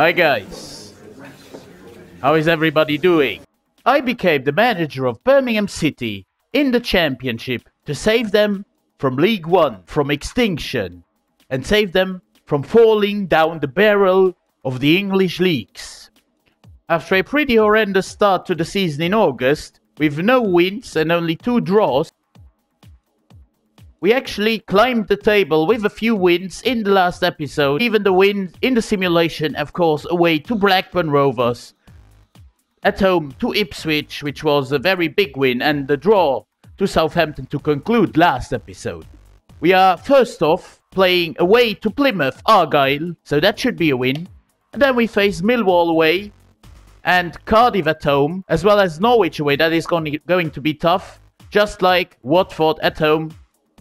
Hi guys, how is everybody doing? I became the manager of Birmingham City in the Championship to save them from League One, from extinction, and save them from falling down the barrel of the English leagues. After a pretty horrendous start to the season in August, with no wins and only 2 draws, we actually climbed the table with a few wins in the last episode, even the win in the simulation, of course, away to Blackburn Rovers, at home to Ipswich, which was a very big win, and the draw to Southampton to conclude last episode. We are first off playing away to Plymouth Argyle, so that should be a win, and then we face Millwall away and Cardiff at home, as well as Norwich away. That is going to be tough, just like Watford at home,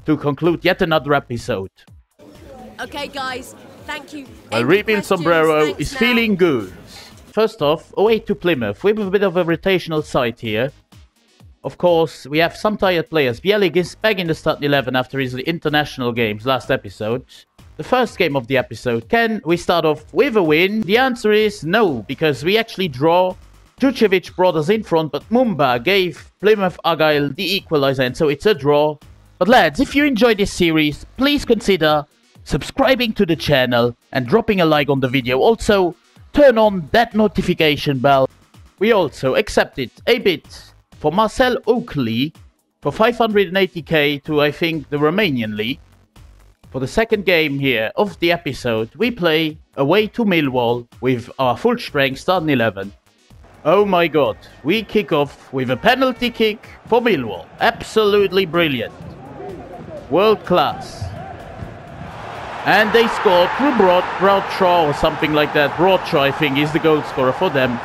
to conclude yet another episode. Okay guys, thank you. My rebuild sombrero is feeling good. First off, away to Plymouth. We have a bit of a rotational side here. Of course, we have some tired players. Bielik is back in the starting 11 after his international games last episode. The first game of the episode. Can we start off with a win? The answer is no, because we actually draw. Ducevic brought us in front, but Mumba gave Plymouth Argyle the equaliser, and so it's a draw. But lads, if you enjoyed this series, please consider subscribing to the channel and dropping a like on the video. Also, turn on that notification bell. We also accepted a bid for Marcel Oakley for 580k to, I think, the Romanian league. For the second game here of the episode, we play away to Millwall with our full strength starting 11. Oh my god, we kick off with a penalty kick for Millwall. Absolutely brilliant. World class. And they scored through Broadshaw or something like that. Broadshaw, I think, is the goal scorer for them.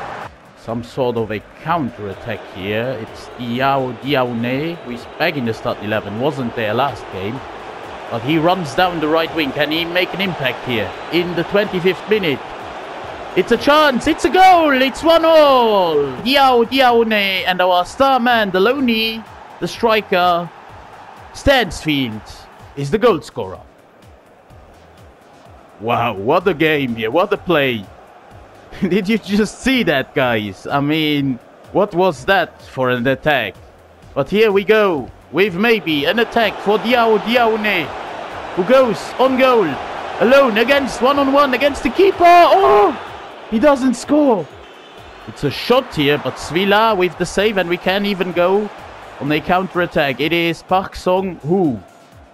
Some sort of a counter-attack here. It's Diao Djaoune, who is back in the start 11. Wasn't there last game. But he runs down the right wing. Can he make an impact here in the 25th minute? It's a chance. It's a goal. It's 1-1. Diao Djaoune and our star man, the loanee, the striker, Stansfield, is the goal scorer. Wow, what a game here, what a play. Did you just see that, guys? I mean, what was that for an attack? But here we go, with maybe an attack for Diao Djaoune, who goes on goal, alone against one-on-one against the keeper. Oh, he doesn't score. It's a shot here, but Svilla with the save, and we can even go on a counter-attack. It is Paik Seung-ho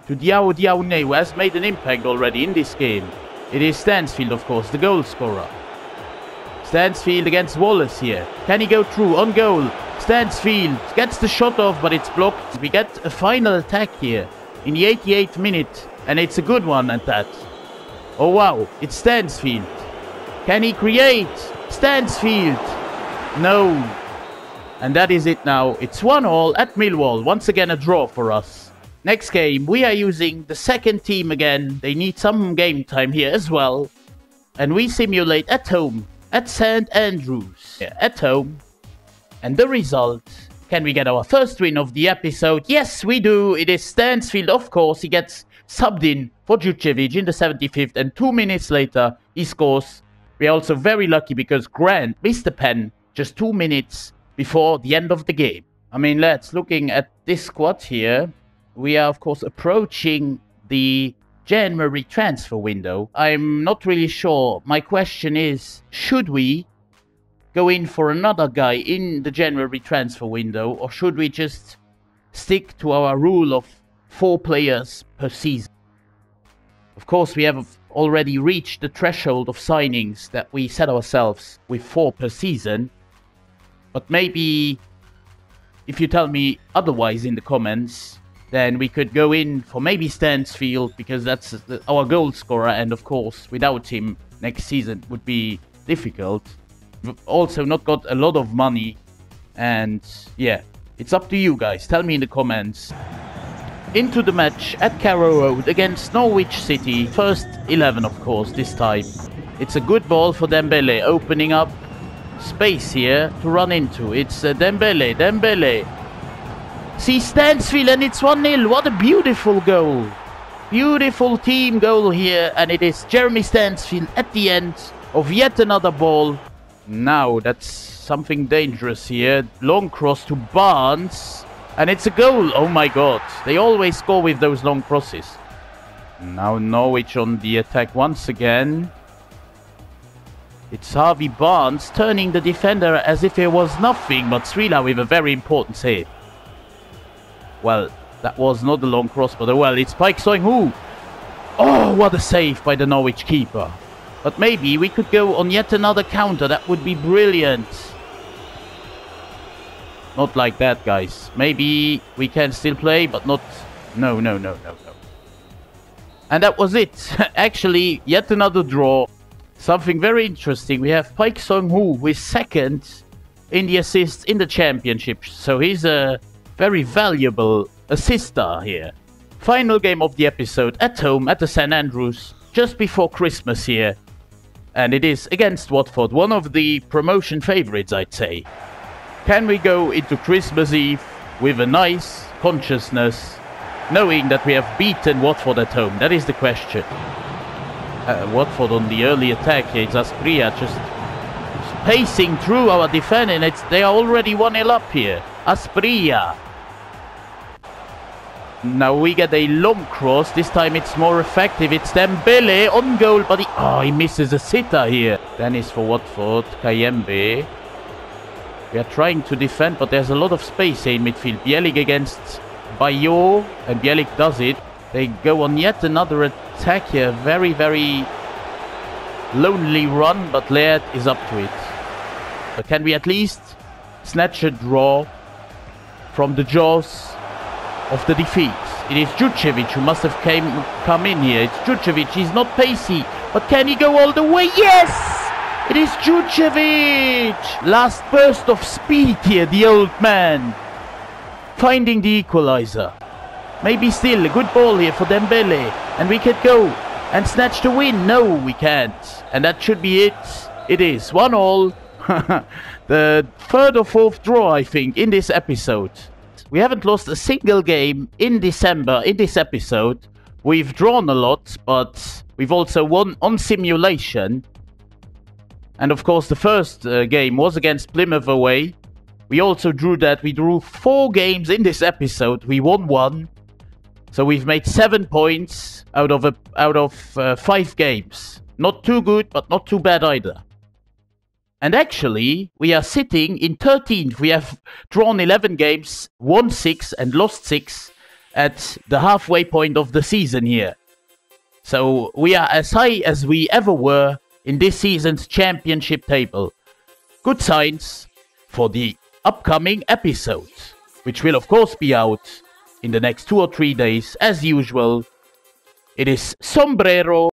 to Diao Djaoune, who has made an impact already in this game. It is Stansfield, of course, the goal scorer. Stansfield against Wallace here. Can he go through? On goal. Stansfield gets the shot off, but it's blocked. We get a final attack here in the 88th minute, and it's a good one at that. Oh wow, it's Stansfield. Can he create? Stansfield! No. And that is it now. It's 1-1 at Millwall. Once again, a draw for us. Next game, we are using the second team again. They need some game time here as well. And we simulate at home, at St. Andrews. Yeah, at home. And the result. Can we get our first win of the episode? Yes, we do. It is Stansfield, of course. He gets subbed in for Đurđević in the 75th. And 2 minutes later, he scores. We are also very lucky because Grant missed the pen just 2 minutes before the end of the game. I mean, let's looking at this squad here. We are, of course, approaching the January transfer window. I'm not really sure. My question is, should we go in for another guy in the January transfer window, or should we just stick to our rule of 4 players per season? Of course, we have already reached the threshold of signings that we set ourselves with 4 per season. But maybe if you tell me otherwise in the comments, then we could go in for maybe Stansfield, because that's our goal scorer, and of course without him next season would be difficult. We've also not got a lot of money, and yeah, it's up to you guys. Tell me in the comments. Into the match at Carrow Road against Norwich City. First 11, of course, this time. It's a good ball for Dembele, opening up space here to run into. It's Dembele. See Stansfield, and it's 1-0. What a beautiful goal. Beautiful team goal here, and it is Jeremy Stansfield at the end of yet another ball. Now that's something dangerous here. Long cross to Barnes, and it's a goal. Oh my god, they always score with those long crosses. Now Norwich on the attack once again. It's Harvey Barnes turning the defender as if it was nothing, but Srila with a very important save. Well, that was not a long cross, but well, it's Paik Seung-ho. Oh, what a save by the Norwich keeper. But maybe we could go on yet another counter. That would be brilliant. Not like that, guys. Maybe we can still play, but not... No. And that was it. Actually, yet another draw. Something very interesting. We have Paik Seung-ho, who is second in the assists in the Championship. So he's a very valuable assister here. Final game of the episode at home at the St. Andrews just before Christmas here. And it is against Watford, one of the promotion favourites, I'd say. Can we go into Christmas Eve with a nice consciousness, knowing that we have beaten Watford at home? That is the question. Watford on the early attack here. It's Aspria just pacing through our defense, and they are already 1-0 up here. Aspria. Now we get a long cross. This time it's more effective. It's Dembele on goal, but he misses a sitter here. Dennis for Watford. Kayembe. We are trying to defend, but there's a lot of space here in midfield. Bielik against Bayou, and Bielik does it. They go on yet another attack here. Very, very lonely run, but Laird is up to it. But can we at least snatch a draw from the jaws of the defeat? It is Ducevic who must have come in here. It's Ducevic. He's not pacey, but can he go all the way? Yes! It is Ducevic! Last burst of speed here, the old man. Finding the equaliser. Maybe still a good ball here for Dembele. And we could go and snatch the win. No, we can't. And that should be it. It is 1-1. The third or fourth draw, I think, in this episode. We haven't lost a single game in December in this episode. We've drawn a lot, but we've also won on simulation. And of course, the first game was against Plymouth away. We also drew that. We drew 4 games in this episode. We won 1. So we've made 7 points out of 5 games. Not too good, but not too bad either. And actually, we are sitting in 13th. We have drawn 11 games, won 6 and lost 6 at the halfway point of the season here. So we are as high as we ever were in this season's championship table. Good signs for the upcoming episode, which will of course be out in the next 2 or 3 days as usual. It is Sombrero.